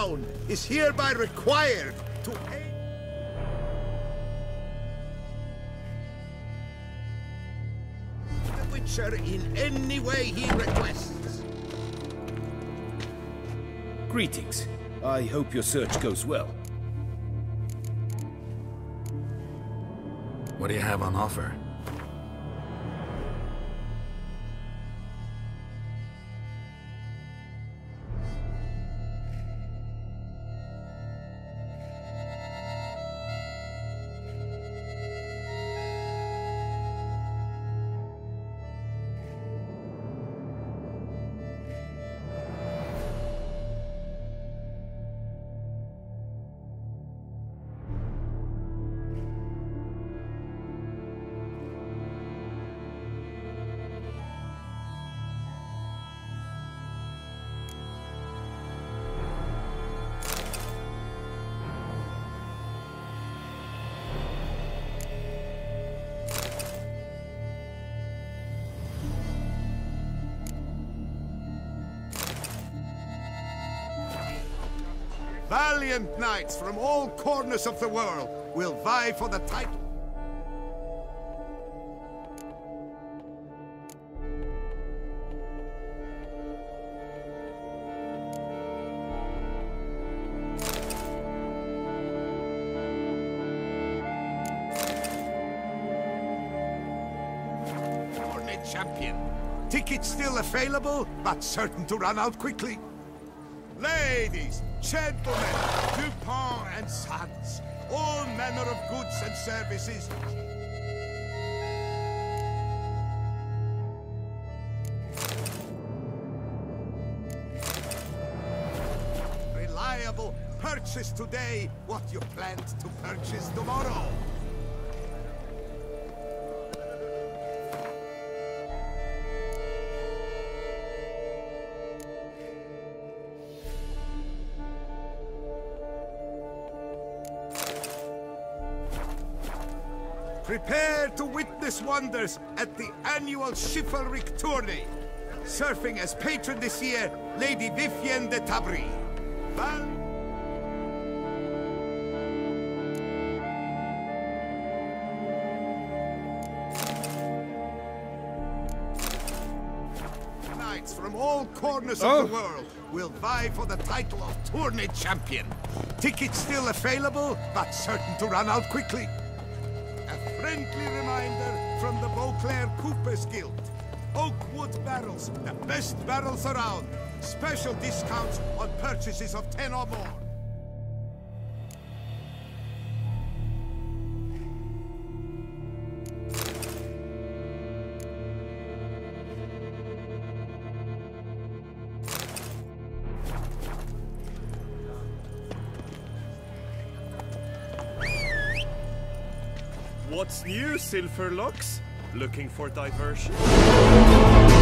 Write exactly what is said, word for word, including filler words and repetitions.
town is hereby required to aid. The Witcher in any way he requests. Greetings. I hope your search goes well. What do you have on offer? Valiant knights from all corners of the world will vie for the title. Ornate champion. Tickets still available, but certain to run out quickly. Ladies, gentlemen, Dupont and Sons, all manner of goods and services. Reliable, purchase today what you planned to purchase tomorrow. Prepare to witness wonders at the annual Chivalric Tourney. Surfing as patron this year, Lady Vivienne de Tabry. Val Knights from all corners oh. of the world will vie for the title of tourney champion. Tickets still available, but certain to run out quickly. Friendly reminder from the Beauclair Coopers Guild. Oakwood barrels, the best barrels around. Special discounts on purchases of ten or more. What's new, Silverlocks? Looking for diversion?